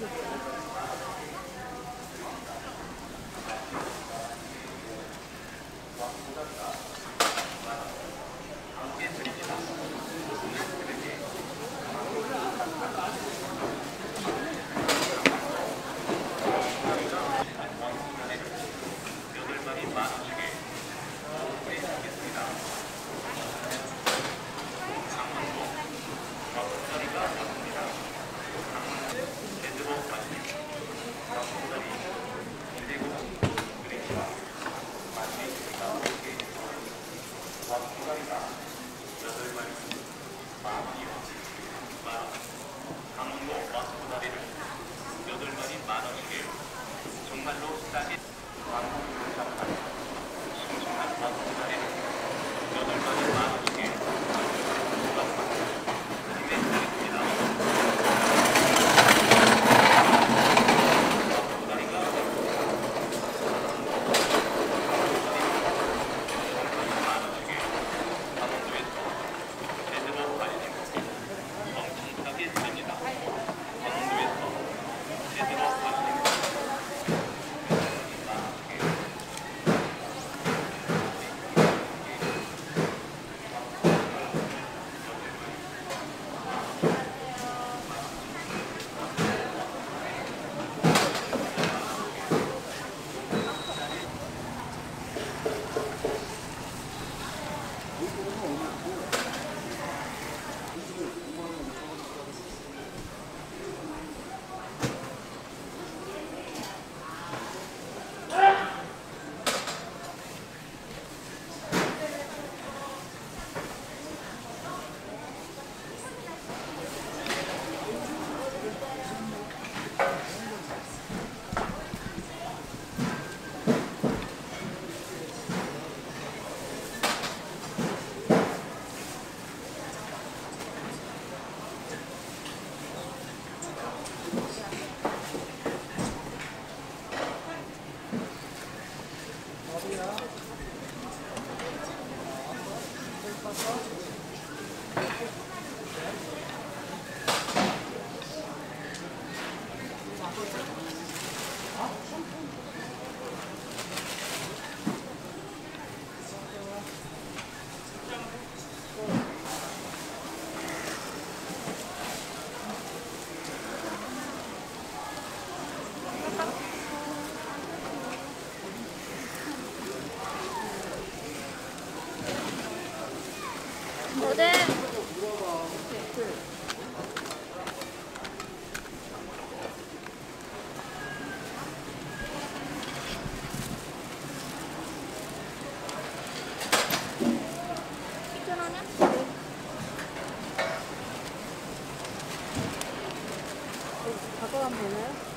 바꿔가면 되나요?